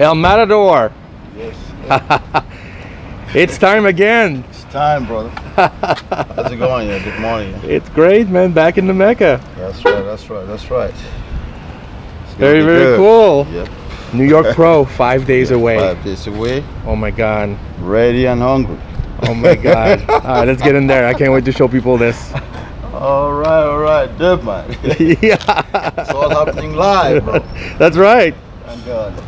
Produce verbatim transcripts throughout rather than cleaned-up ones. El Matador. Yes. yes. It's time again. It's time, brother. How's it going? Yeah, good morning. It's great, man. Back in the Mecca. That's right. That's right. That's right. It's very, very cool. Yep. New York Pro, five days yeah, away. Five days away. Oh my God. Ready and hungry. Oh my God. All right, let's get in there. I can't wait to show people this. All right, all right, Deb, man. Yeah. It's all happening live, bro. That's right. Thank God.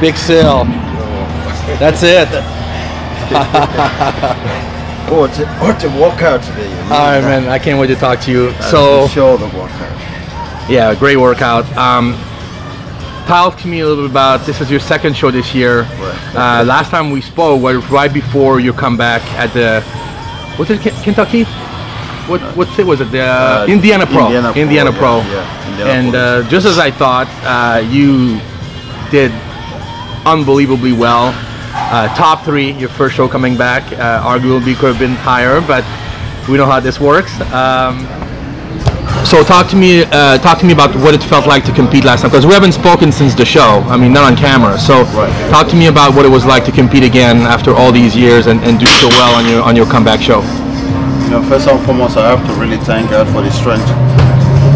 Big sale. That's it. Oh, it's a, oh, it's a walkout today. Man. All right, man. I can't wait to talk to you. I so show the workout. Yeah, great workout. Um, talk to me a little bit about this. Is your second show this year. Right. Uh, last time we spoke was right before you come back at the what's it, Kentucky? What what state was it? The uh, Indiana Pro. Indiana Pro. Indiana Pro. Yeah, yeah. Indiana and Pro. Uh, just as I thought, uh, you did unbelievably well. Uh, top three, your first show coming back. Uh, arguably could have been higher, but we know how this works. Um, so talk to me uh, talk to me about what it felt like to compete last time, because we haven't spoken since the show. I mean, not on camera. So right. Talk to me about what it was like to compete again after all these years and, and do so well on your on your comeback show. You know, first and foremost, I have to really thank God for the strength.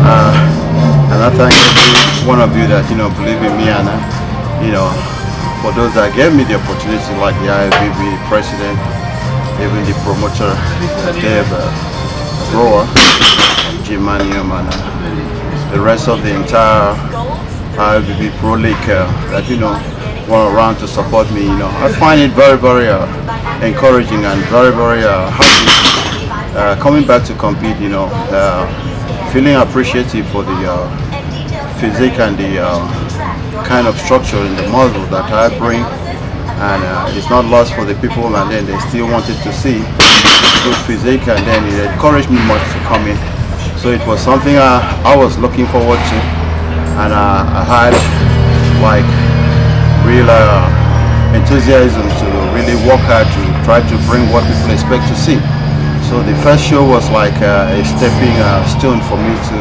Uh, and I thank every one of you that, you know, believe in me, and uh, you know, for those that gave me the opportunity, like the I F B B, the president, even the promoter, uh, Dave uh, Brower, Jim Manion, and uh, the rest of the entire I F B B Pro League uh, that, you know, went around to support me. You know, I find it very, very uh, encouraging and very, very uh, happy uh, coming back to compete. You know, uh, feeling appreciative for the uh, physique and the Uh, kind of structure in the model that I bring, and uh, it's not lost for the people, and then they still wanted to see good physique, and then it encouraged me much to come in. So it was something I, I was looking forward to, and uh, I had like real uh, enthusiasm to really work hard to try to bring what people expect to see. So the first show was like uh, a stepping uh, stone for me to,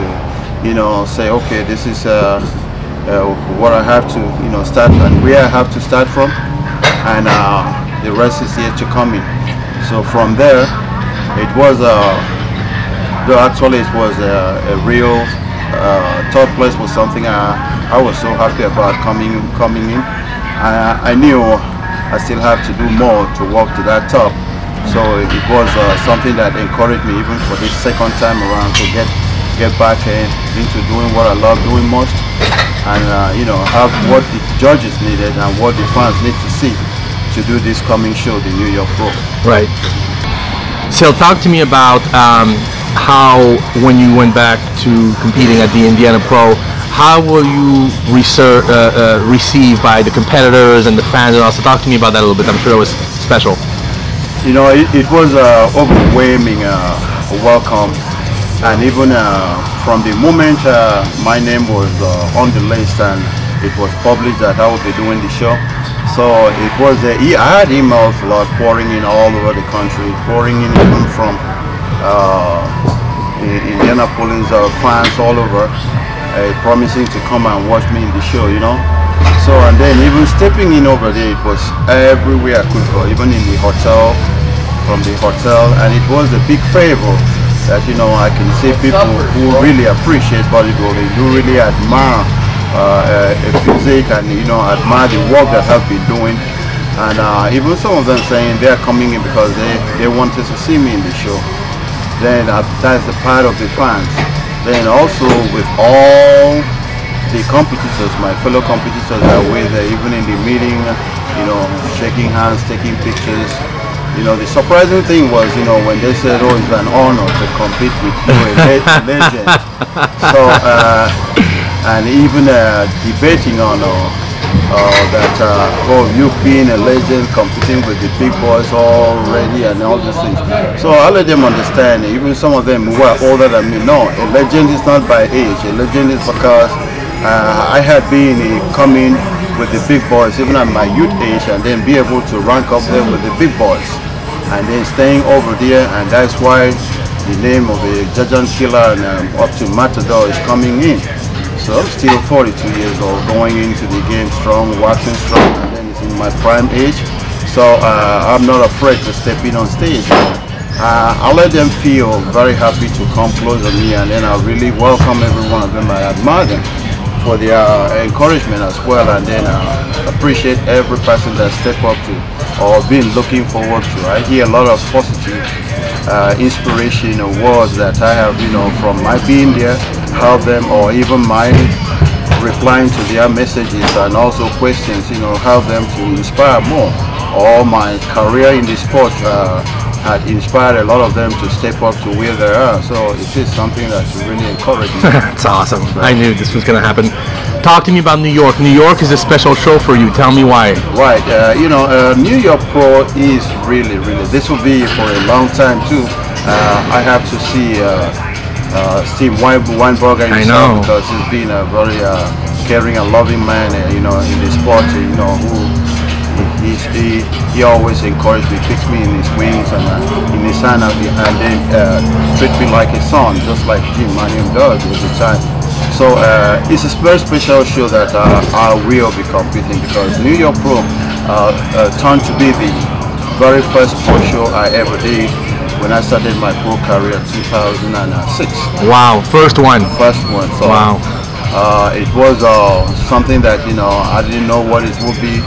you know, say, okay, this is uh, Uh, what I have to, you know, start and where I have to start from, and uh, the rest is yet to come in. So from there, it was uh, though actually it was a, a real uh, third place was something I I was so happy about coming coming in. I I knew I still have to do more to walk to that top. So it was uh, something that encouraged me even for this second time around to get get back in, into doing what I love doing most. And uh, you know, have what the judges needed and what the fans need to see to do this coming show, the New York Pro. Right. So talk to me about um, how, when you went back to competing at the Indiana Pro, how were you reser uh, uh, received by the competitors and the fans? And also talk to me about that a little bit. I'm sure it was special. You know, it, it was uh, overwhelming uh, welcome. And even uh, from the moment uh, my name was uh, on the list and it was published that I would be doing the show, so it was uh, I had emails a lot pouring in all over the country, pouring in even from uh, Indianapolis uh, fans all over, uh, promising to come and watch me in the show, you know. So and then even stepping in over there, it was everywhere I could go, even in the hotel, from the hotel, and it was a big favor that, you know, I can see people who really appreciate bodybuilding, who really admire uh, a physique and, you know, admire the work that I've been doing. And uh, even some of them saying they are coming in because they, they wanted to see me in the show. Then uh, that's the part of the fans. Then also with all the competitors, my fellow competitors are with uh, even in the meeting, you know, shaking hands, taking pictures. You know, the surprising thing was, you know, when they said, oh, it's an honor to compete with you, a legend. So, uh, and even uh, debating on uh, that, uh, oh, you being a legend, competing with the big boys already and all these things. So I let them understand, even some of them who are older than me, no, a legend is not by age, a legend is because Uh, I had been uh, coming with the big boys even at my youth age, and then be able to rank up there with the big boys, and then staying over there, and that's why the name of the Judgeon Killer and um, up to Matador is coming in. So I'm still forty-two years old, going into the game strong, waxing strong, and then it's in my prime age. So uh, I'm not afraid to step in on stage. Uh, I let them feel very happy to come close to me, and then I really welcome every one of them. I admire them for their uh, encouragement as well, and then uh, appreciate every person that step up to or been looking forward to. I hear a lot of positive uh, inspiration or words that I have, you know, from my being there, help them, or even my replying to their messages and also questions, you know, help them to inspire more. Or my career in the sport uh, had inspired a lot of them to step up to where they are, so it is something that's really encouraging. That's awesome. I knew this was going to happen. Talk to me about New York. New York is a special show for you. Tell me why. Right. Uh, you know, uh, New York Pro is really, really, this will be for a long time too. Uh, I have to see uh, uh, Steve Weinberger himself, I know, because he's been a very uh, caring and loving man, uh, you know, in the sport, you know, who He, he always encouraged me, takes me in his wings and uh, in his hand, and then uh, treat me like his son, just like Jim Manion does all the time. So uh, it's a very special show that uh, I will be competing, because New York Pro uh, uh, turned to be the very first pro show I ever did when I started my pro career in two thousand six. Wow, first one. First one. So, wow. Uh, it was uh, something that, you know, I didn't know what it would be.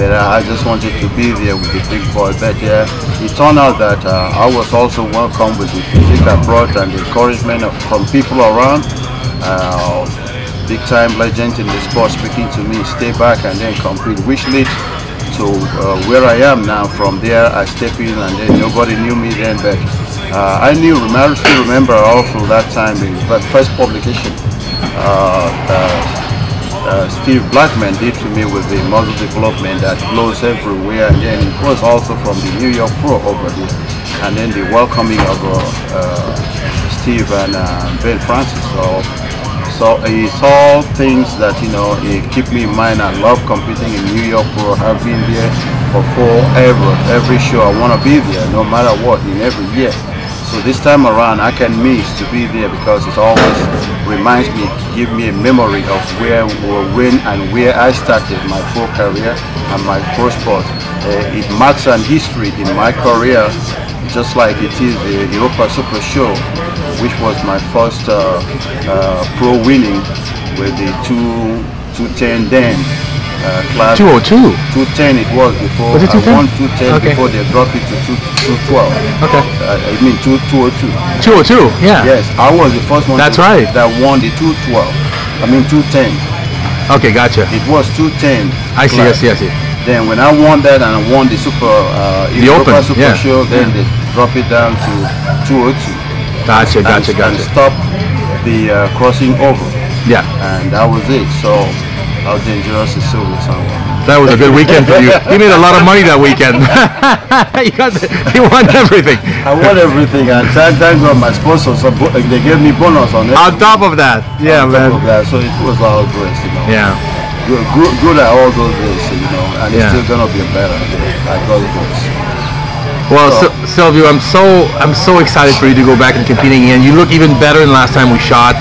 But uh, I just wanted to be there with the big boy. But yeah, it turned out that uh, I was also welcomed with the physique I brought and the encouragement of, from people around. Uh, big time legends in the sport speaking to me, stay back and then compete, which leads to uh, where I am now. From there, I step in, and then nobody knew me then. But uh, I knew, I still remember also that time, that first publication. Uh, uh, Uh, Steve Blackman did to me with the muscle development that blows everywhere, and then it was also from the New York Pro over here, and then the welcoming of uh, uh, Steve and uh, Ben Francis. So, so it's all things that, you know, it keep me in mind. I love competing in New York Pro. I've been there for forever. Every show I want to be there, no matter what, in every year. So this time around, I can miss to be there, because it always reminds me, give me a memory of where, when and where I started my pro career and my pro sport. Uh, it marks an history in my career, just like it is the Europa Super Show, which was my first uh, uh, pro winning with the two ten then. Uh, class two oh two? two ten it was before. Was it two ten? I won two ten, okay, before they dropped it to two twelve. Okay. Uh, I mean two two oh two. two oh two, yeah. Yes, I was the first one. That's right. That won the two twelve. I mean two ten. Okay, gotcha. It was two ten. I see, class. I see, I see. Then when I won that and I won the Super, uh, the Europa Open, Super yeah. Show, then yeah. they dropped it down to two oh two. Gotcha, and, gotcha, gotcha. And stopped the uh, crossing over. Yeah. And that was it. So how dangerous is Silvio Samuel? That was a good weekend for you. You made a lot of money that weekend. you, got the, you won everything. I won everything. And that time got my sponsors. They gave me bonus on it. On top of that. Yeah, on man. Top of that. So it was all good, you know. Yeah. Good, good, good at all those days, you know. And yeah. it's still going to be better. I got it worse. Well, so. Sil Silvio, I'm so, I'm so excited for you to go back and competing. And you look even better than last time we shot.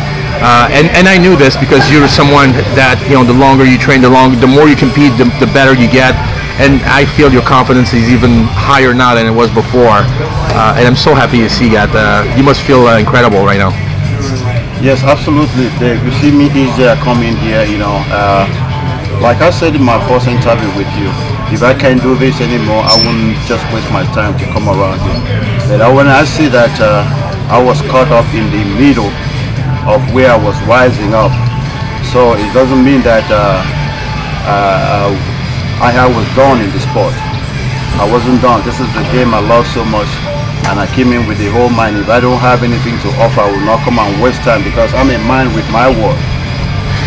Uh, and, and I knew this because you're someone that, you know, the longer you train, the longer, the more you compete, the, the better you get. and I feel your confidence is even higher now than it was before, uh, and I'm so happy to see that. Uh, you must feel uh, incredible right now. Yes, absolutely. Dave, you see me each day I come in here, you know, uh, like I said in my first interview with you, if I can't do this anymore, I wouldn't just waste my time to come around here. But when I see that uh, I was caught up in the middle of where I was rising up, so it doesn't mean that uh, uh, I, I was done in the sport. I wasn't done. This is the game I love so much, and I came in with the whole mind. If I don't have anything to offer, I will not come and waste time, because I'm in mind with my work.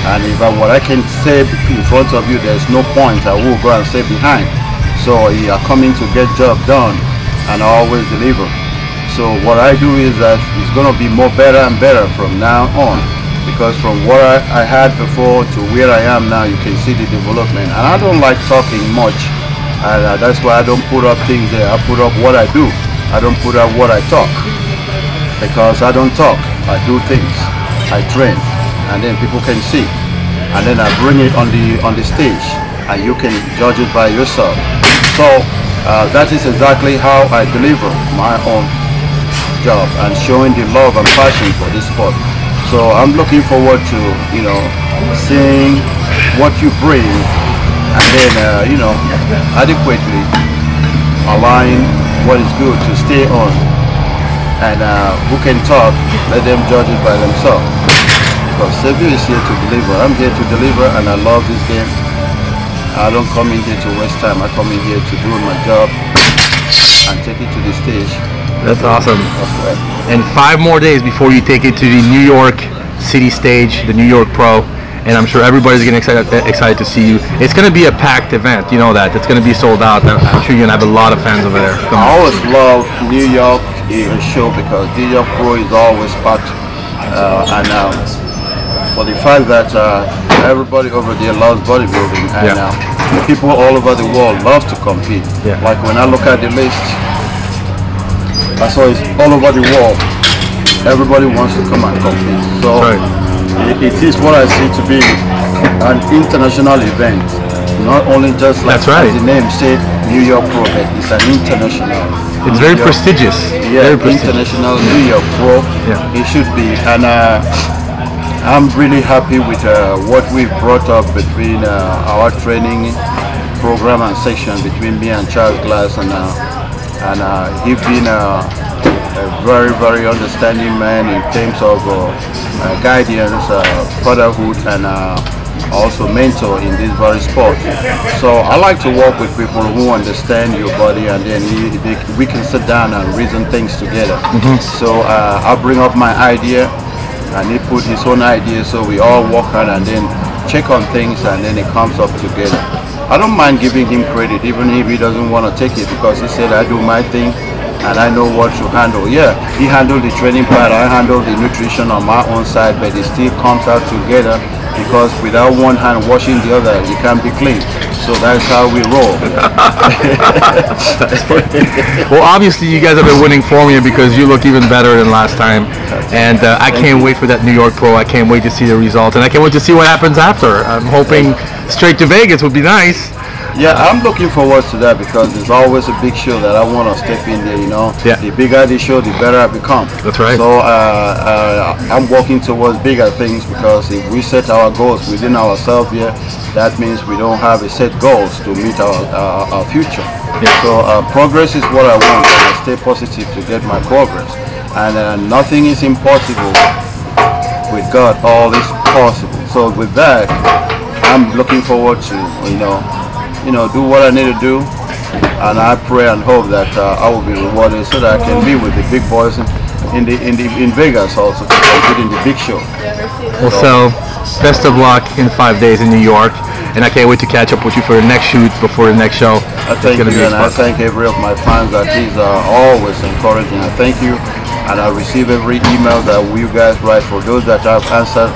And if I, what I can say in front of you, there's no point, I will go and say behind. So you are coming to get job done, and I always deliver. So what I do is that it's going to be more better and better from now on, because from what I, I had before to where I am now, you can see the development. And I don't like talking much, and uh, that's why I don't put up things there. I put up what I do. I don't put up what I talk, because I don't talk. I do things. I train. And then people can see, and then I bring it on the on the stage, and you can judge it by yourself. So uh, that is exactly how I deliver my own job, and showing the love and passion for this sport. So I'm looking forward to, you know, seeing what you bring, and then uh, you know, adequately align what is good to stay on, and uh, who can talk, let them judge it by themselves. Silvio is here to deliver. I'm here to deliver, and I love this game. I don't come in here to waste time. I come in here to do my job and take it to the stage. That's awesome. That's right. And five more days before you take it to the New York City stage, the New York Pro, and I'm sure everybody's getting excited excited to see you. It's going to be a packed event. You know that. It's going to be sold out. I'm sure you're going to have a lot of fans over there. Come I always on. love New York in show, because New York Pro is always packed, uh, and now. Uh, for the fact that uh, everybody over there loves bodybuilding, and yeah. uh, people all over the world love to compete. Yeah. Like when I look at the list, I saw it's all over the world. Everybody wants to come and compete. So it, it is what I see to be an international event. Not only just like, that's right, as the name said, New York Pro, but it's an international. It's very York, prestigious. Yeah, very international prestigious. New York Pro. Yeah. It should be. And. Uh, I'm really happy with uh, what we've brought up between uh, our training program and section between me and Charles Glass, and uh, and uh, he's been uh, a very, very understanding man in terms of uh, uh, guidance, uh, fatherhood, and uh, also mentor in this very sport. So I like to work with people who understand your body, and then he, they, we can sit down and reason things together. Mm-hmm. So uh, I bring up my idea, and he put his own idea, so we all walk on and then check on things, and then it comes up together. I don't mind giving him credit, even if he doesn't want to take it, because he said, I do my thing and I know what to handle. Yeah, he handled the training part, I handled the nutrition on my own side, but it still comes out together, because without one hand washing the other, you can't be clean. So that's how we roll. Well, obviously you guys have been winning for me, because you look even better than last time. And uh, I can't wait for that New York Pro. I can't wait to see the results. And I can't wait to see what happens after. I'm hoping straight to Vegas would be nice. Yeah, I'm looking forward to that, because there's always a big show that I want to step in there, you know. Yeah. The bigger the show, the better I become. That's right. So uh, uh, I'm working towards bigger things, because if we set our goals within ourselves here, that means we don't have a set goals to meet our, uh, our future. Yeah. So uh, progress is what I want, and I stay positive to get my progress. And uh, nothing is impossible with God, all is possible. So with that, I'm looking forward to, you know, you know, do what I need to do, and I pray and hope that uh, I will be rewarded, so that I can be with the big boys in the in the in Vegas also, including the big show. Well, so best of luck in five days in New York, and I can't wait to catch up with you for the next shoot before the next show. I thank you, and I thank every of my fans that these are always encouraging. I thank you, and I receive every email that you guys write. For those that I've answered,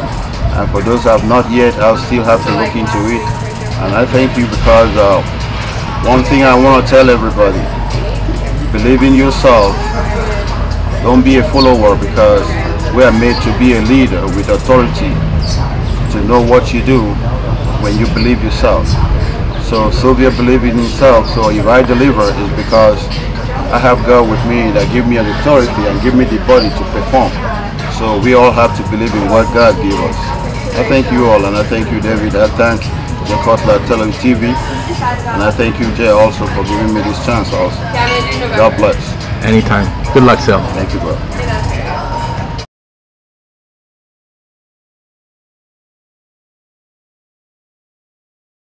and for those that have not yet, I'll still have to look into it. And I thank you, because uh, one thing I want to tell everybody, believe in yourself. Don't be a follower, because we are made to be a leader with authority, to know what you do when you believe yourself. So Silvio believed in himself. So if I deliver, it's because I have God with me that give me an authority and give me the body to perform. So we all have to believe in what God gives us. I thank you all, and I thank you, David. I thank Jay Cutler T V, and I thank you, Jay, also for giving me this chance also. God bless. Anytime. Good luck, Sil. Thank you, bro.